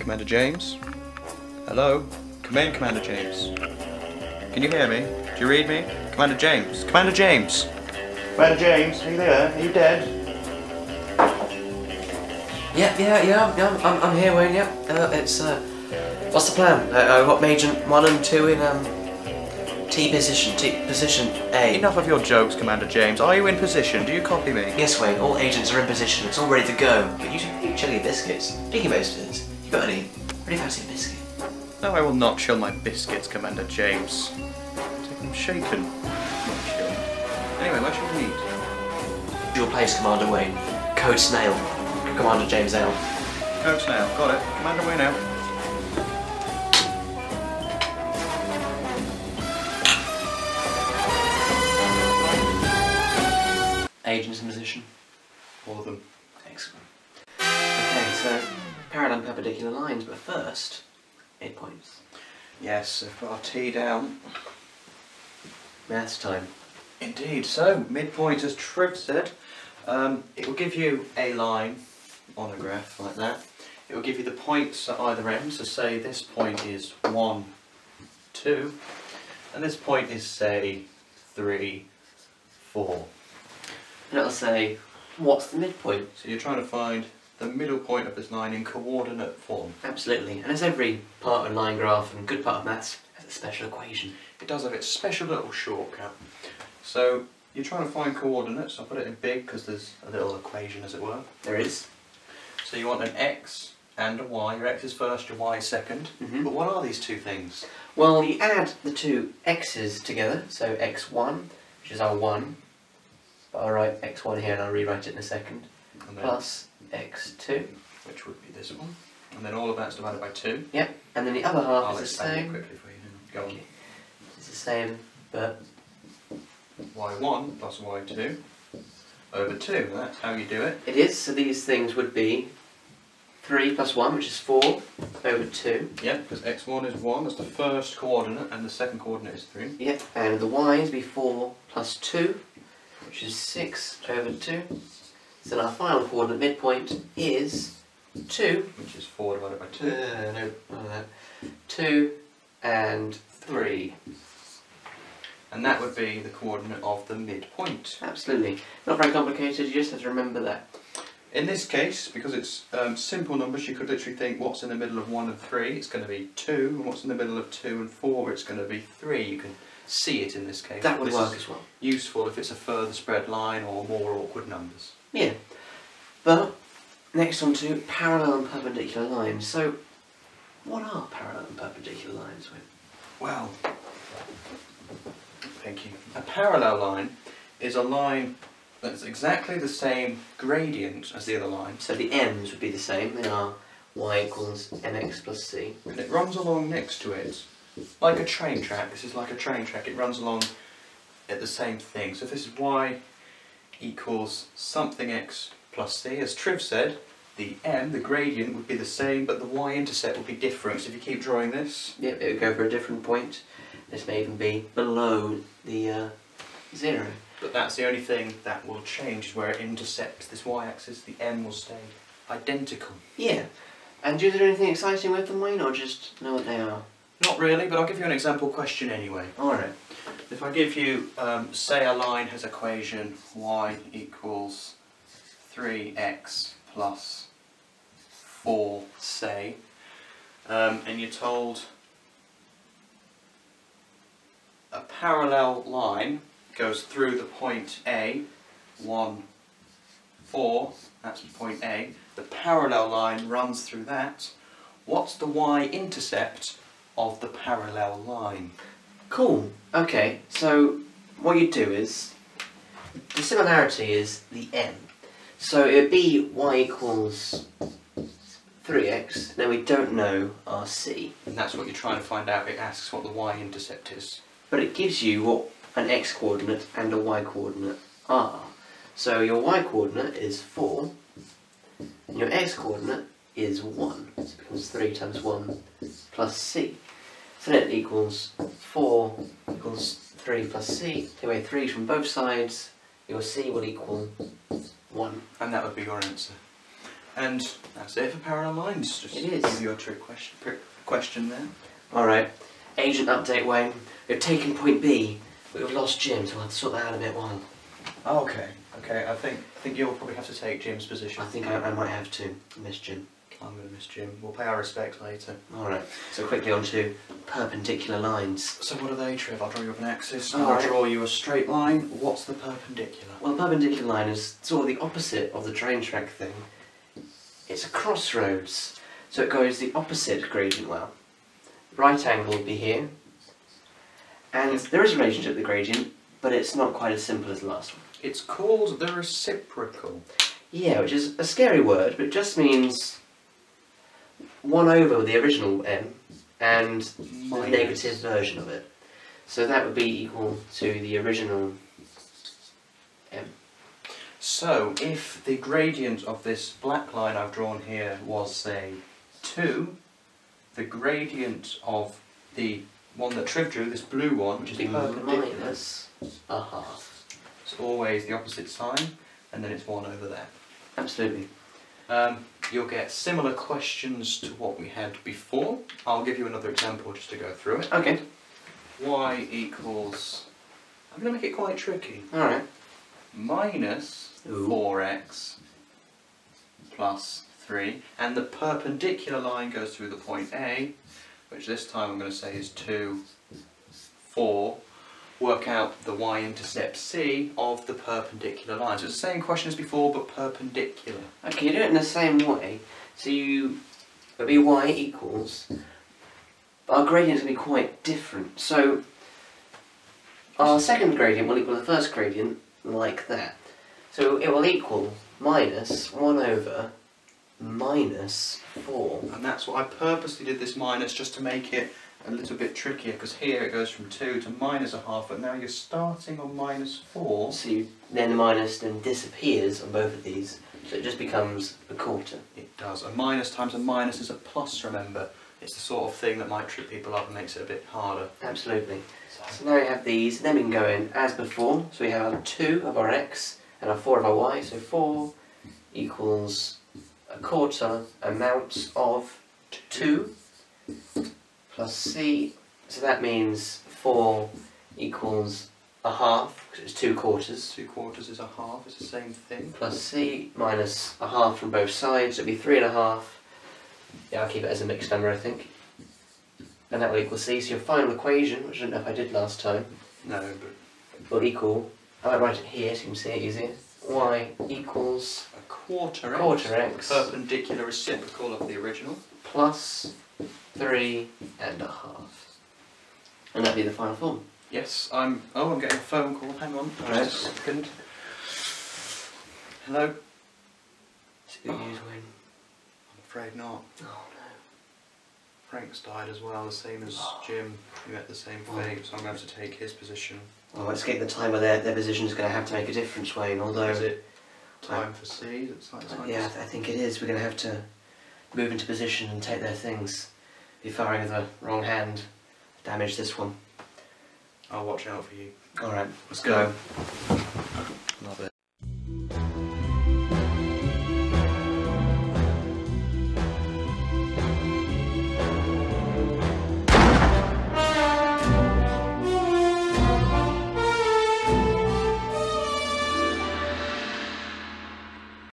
Commander James? Hello? Come in, Commander James. Can you hear me? Do you read me? Commander James! Commander James! Commander James, are you there? Are you dead? Yeah, I'm here, Wayne, yeah. What's the plan? I got Agent 1 and 2 in, T position A. Enough of your jokes, Commander James. Are you in position? Do you copy me? Yes, Wayne, all agents are in position. It's all ready to go. But you should eat chili biscuits. Speaking of biscuits, you got any? Pretty fancy biscuit. No, I will not chill my biscuits, Commander James. I'm shaken. Not chilled. Anyway, where should we meet? Your place, Commander Wayne. Code Snail. Commander James out. Code Snail, got it. Commander Wayne out. Agents in position? All of them. Excellent. Okay, so parallel perpendicular lines, but first, 8 points. Yes, I've got our T down. Maths time. Indeed, so midpoint, as Triv said, it will give you a line on a graph like that. It will give you the points at either end, so say this point is 1, 2, and this point is say 3, 4. And it'll say, what's the midpoint? So you're trying to find the middle point of this line in coordinate form. Absolutely, and as every part of a line graph and a good part of maths has a special equation. It does have its special little shortcut. So you're trying to find coordinates. I'll put it in big because there's a little equation, as it were. There is. So you want an x and a y. Your x is first, your y is second. But what are these two things? Well, you add the two x's together, so x1, which is our 1. But I'll write x1 here and I'll rewrite it in a second. Plus x2. Which would be this one. And then all of that's divided by 2. Yep. And then the other half is the same. Quickly for you. Go on. It's the same, but y1 plus y2 over 2. That's how you do it. It is. So these things would be 3 plus 1, which is 4, over 2. Yeah, because x1 is 1. That's the first coordinate, and the second coordinate is 3. Yep. And the y's would be 4 plus 2. Which is 6 over 2. So our final coordinate midpoint is 2. Which is 4 divided by 2. No. 2 and 3. And that would be the coordinate of the midpoint. Absolutely. Not very complicated, you just have to remember that. In this case, because it's simple numbers, you could literally think what's in the middle of 1 and 3, it's going to be 2. And what's in the middle of 2 and 4, it's going to be 3. You can see it in this case. That would work as well. Useful if it's a further spread line or more awkward numbers. Yeah. But next on to parallel and perpendicular lines. So what are parallel and perpendicular lines, Wayne? Well, thank you. A parallel line is a line that's exactly the same gradient as the other line. So the m's would be the same. They are y equals mx plus c. And it runs along next to it. Like a train track, this is like a train track, it runs along at the same thing. So if this is y equals something x plus c, as Triv said, the m, the gradient, would be the same, but the y-intercept would be different. So if you keep drawing this, yep, it would go for a different point. This may even be below the 0. But that's the only thing that will change, is where it intercepts this y-axis, the m will stay identical. Yeah, and do you do anything exciting with them, Wayne, or just know what they are? Not really, but I'll give you an example question anyway. Alright. If I give you, say a line has equation y equals 3x plus 4, say, and you're told a parallel line goes through the point A, 1, 4, that's point A, the parallel line runs through that, what's the y-intercept of the parallel line? Cool. Okay, so what you do is, the similarity is the m. So it would be y equals 3x, now we don't know our c. And that's what you're trying to find out. It asks what the y-intercept is. But it gives you what an x-coordinate and a y-coordinate are. So your y-coordinate is 4, and your x-coordinate is 1, so it becomes 3 times 1 plus c. So that equals 4 equals 3 plus c. Take away 3 from both sides, your c will equal 1. And that would be your answer. And that's it for Parallel Minds. Just it is. Give you a trick question there. Alright. Agent update, Wayne. We've taken point B, but we've lost Jim, so we'll have to sort that out a bit one. Oh, okay. Okay, I think you'll probably have to take Jim's position. I think I might have to. Miss Jim. I'm going to miss Jim. We'll pay our respects later. Alright. So quickly on to perpendicular lines. So what are they, Triv? I'll draw you up an axis. I'll draw you a straight line. What's the perpendicular? Well, perpendicular line is sort of the opposite of the train track thing. It's a crossroads. So it goes the opposite gradient well. Right angle would be here. And there is a relationship with the gradient, but it's not quite as simple as the last one. It's called the reciprocal. Yeah, which is a scary word, but it just means 1 over the original m and minus the negative version of it. So that would be equal to the original m. So if the gradient of this black line I've drawn here was, say, 2, the gradient of the one that Triv drew, this blue one, which is perpendicular, minus a half. It's always the opposite sign, and then it's 1 over there. Absolutely. You'll get similar questions to what we had before. I'll give you another example just to go through it. Okay. Y equals... I'm going to make it quite tricky. Alright. Minus 4x plus 3. And the perpendicular line goes through the point A, which this time I'm going to say is 2, 4. Work out the y-intercept C of the perpendicular line. So it's the same question as before, but perpendicular. Okay, you do it in the same way. So it'll be y equals, but our gradients will be quite different. So our second gradient will equal the first gradient like that. So it will equal minus 1 over minus 4. And that's what I purposely did this minus, just to make it a little bit trickier, because here it goes from 2 to minus a half, but now you're starting on minus 4. So then the minus then disappears on both of these, so it just becomes a quarter. It does. A minus times a minus is a plus, remember. It's the sort of thing that might trip people up and makes it a bit harder. Absolutely. So now we have these, then we can go in as before. So we have our 2 of our x and our 4 of our y, so 4 equals a quarter amount of 2. Plus c, so that means 4 equals a half, because it's 2 quarters. 2 quarters is a half, it's the same thing. Plus c minus a half from both sides, so it'll be 3 and a half. Yeah, I'll keep it as a mixed number, I think. And that will equal c, so your final equation, which I don't know if I did last time. No, but... will equal, I might write it here so you can see it easier, y equals... a quarter x. Perpendicular reciprocal of the original. Plus... 3 and a half. And that'd be the final form. Yes, I'm getting a phone call. Hang on, just a second. Hello? It's good news, Wayne. I'm afraid not. Oh no. Frank's died as well, the same as Jim. He met the same fate, so I'm going to have to take his position. Well, let's get the time where their position is going to have to make a difference, Wayne, although... Is it time for C? It's like time yeah, I think it is. We're going to have to move into position and take their things. Be firing with the wrong hand. Damage this one. I'll watch out for you. Alright, let's go. Love it.